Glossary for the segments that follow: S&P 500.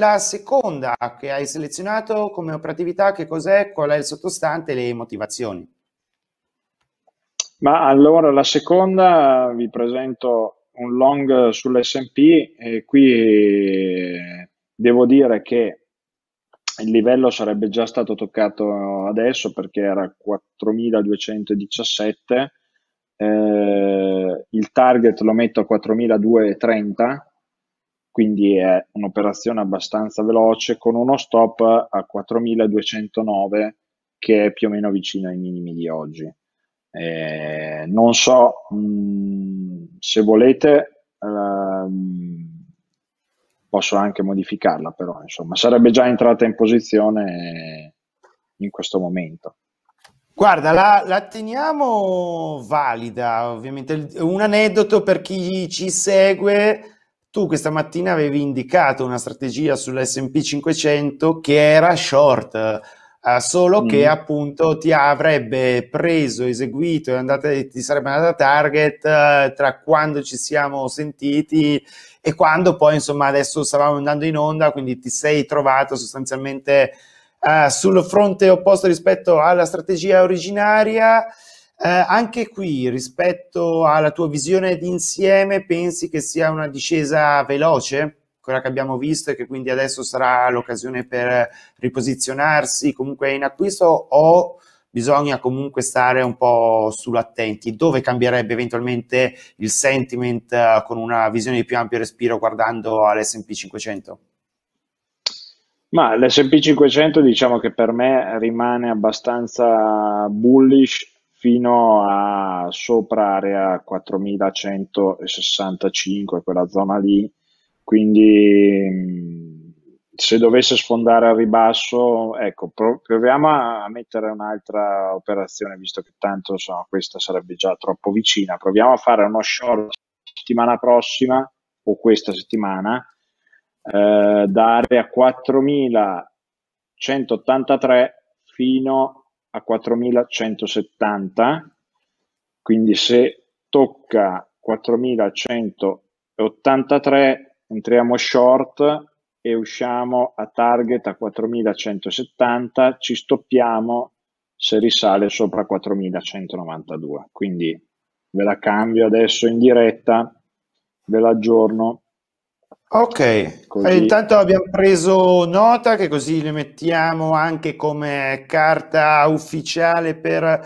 La seconda che hai selezionato come operatività, che cos'è? Qual è il sottostante, le motivazioni? Ma allora la seconda, vi presento un long sull'S&P e qui devo dire che il livello sarebbe già stato toccato adesso perché era 4.217, il target lo metto a 4.230, quindi è un'operazione abbastanza veloce con uno stop a 4.209 che è più o meno vicino ai minimi di oggi. Non so se volete... posso anche modificarla, però insomma sarebbe già entrata in posizione in questo momento. Guarda, la teniamo valida, ovviamente. Un aneddoto per chi ci segue: tu questa mattina avevi indicato una strategia sull'S&P 500 che era short, solo che appunto ti avrebbe preso, eseguito e ti sarebbe andata a target tra quando ci siamo sentiti e quando poi insomma adesso stavamo andando in onda, quindi ti sei trovato sostanzialmente sul fronte opposto rispetto alla strategia originaria. Anche qui, rispetto alla tua visione d'insieme, pensi che sia una discesa veloce, quella che abbiamo visto, e che quindi adesso sarà l'occasione per riposizionarsi comunque in acquisto, o bisogna comunque stare un po' sull'attenti? Dove cambierebbe eventualmente il sentiment con una visione di più ampio respiro guardando all'S&P 500? Ma l'S&P 500 diciamo che per me rimane abbastanza bullish fino a sopra area 4165, quella zona lì. Quindi se dovesse sfondare al ribasso, ecco, proviamo a mettere un'altra operazione, visto che tanto insomma, questa sarebbe già troppo vicina. Proviamo a fare uno short settimana prossima o questa settimana da area 4183 fino a 4170, quindi se tocca 4183 entriamo short e usciamo a target a 4170, ci stoppiamo se risale sopra 4192. Quindi ve la cambio adesso in diretta, ve la aggiorno. Ok, così. Intanto abbiamo preso nota, che così le mettiamo anche come carta ufficiale per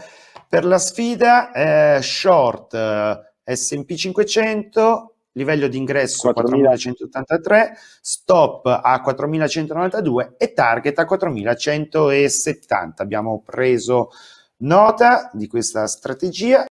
la sfida. Short S&P 500, livello di ingresso 4183, stop a 4192 e target a 4170. Abbiamo preso nota di questa strategia.